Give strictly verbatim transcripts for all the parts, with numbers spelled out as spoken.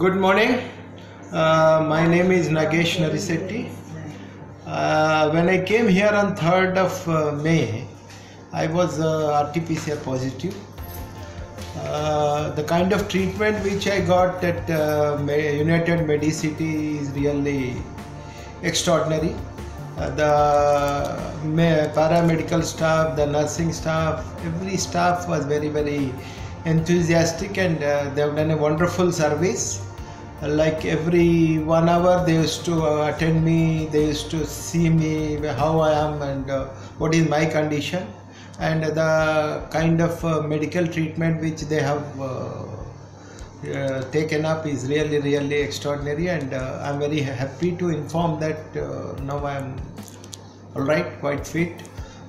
Good morning. Uh, my name is Nagesh Narisetty. Uh, when I came here on third of May, I was uh, R T P C R positive. Uh, the kind of treatment which I got at uh, United Medicity is really extraordinary. Uh, the paramedical staff, the nursing staff, every staff was very, very enthusiastic, and uh, they have done a wonderful service. Like every one hour they used to uh, attend me, they used to see me, how I am and uh, what is my condition, and the kind of uh, medical treatment which they have uh, uh, taken up is really really extraordinary, and uh, I am very happy to inform that uh, now I am alright, quite fit,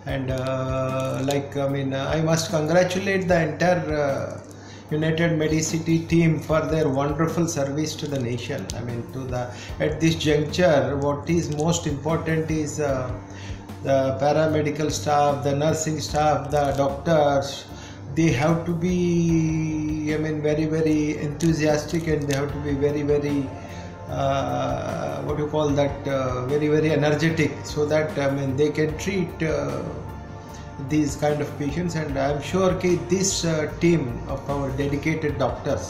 and uh, like I mean I must congratulate the entire uh, United Medicity team for their wonderful service to the nation. I mean, to the at this juncture, what is most important is uh, the paramedical staff, the nursing staff, the doctors. They have to be, I mean, very very enthusiastic, and they have to be very very uh, what do you call that? Uh, very very energetic, so that I mean they can treat Uh, these kind of patients, and I am sure that this uh, team of our dedicated doctors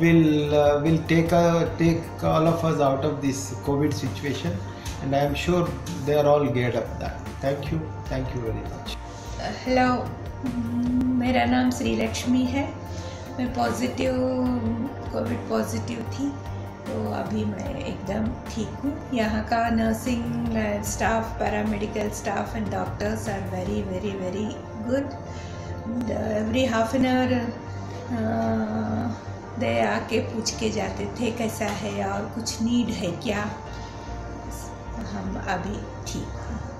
will uh, will take uh, take all of us out of this COVID situation, and I am sure they are all geared up that. Thank you, thank you very much. Hello, मेरा नाम श्री लक्ष्मी है. मैं positive Covid positive थी, तो अभी मैं एकदम ठीक हूँ. यहाँ का nursing staff, paramedical staff and doctors are very very very good. Every half an hour they आके पूछ के जाते थे कैसा है और कुछ नीड है क्या. हम अभी ठीक हैं.